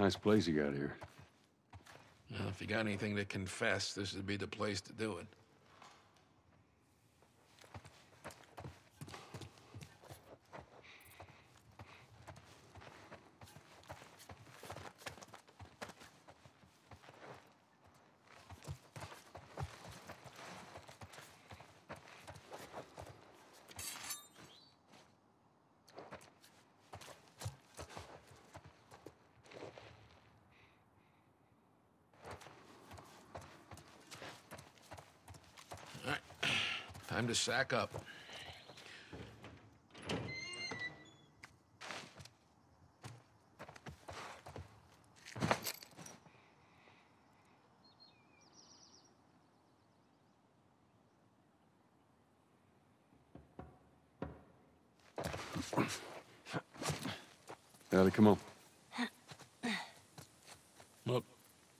Nice place you got here. Well, if you got anything to confess, this would be the place to do it. Time to sack up. Ellie, come on. Look,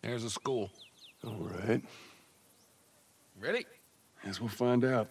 there's a school. All right. Ready? Guess we'll find out.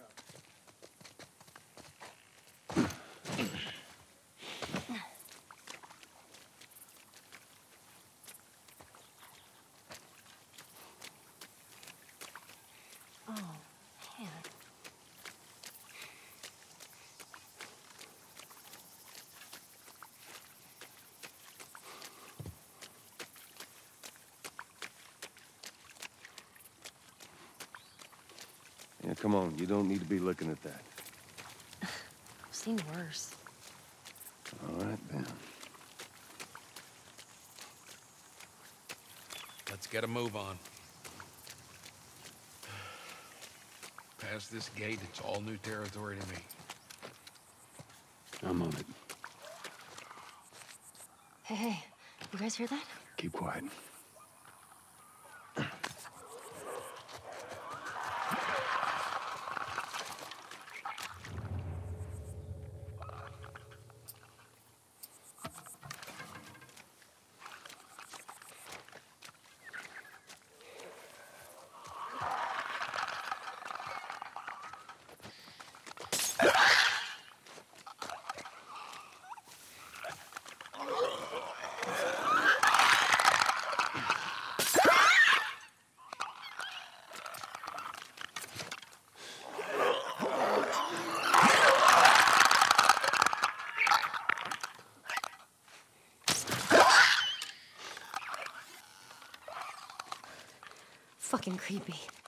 Yeah, come on. You don't need to be looking at that. I've seen worse. All right, then. Let's get a move on. Past this gate, it's all new territory to me. I'm on it. Hey, you guys hear that? Keep quiet. Fucking creepy.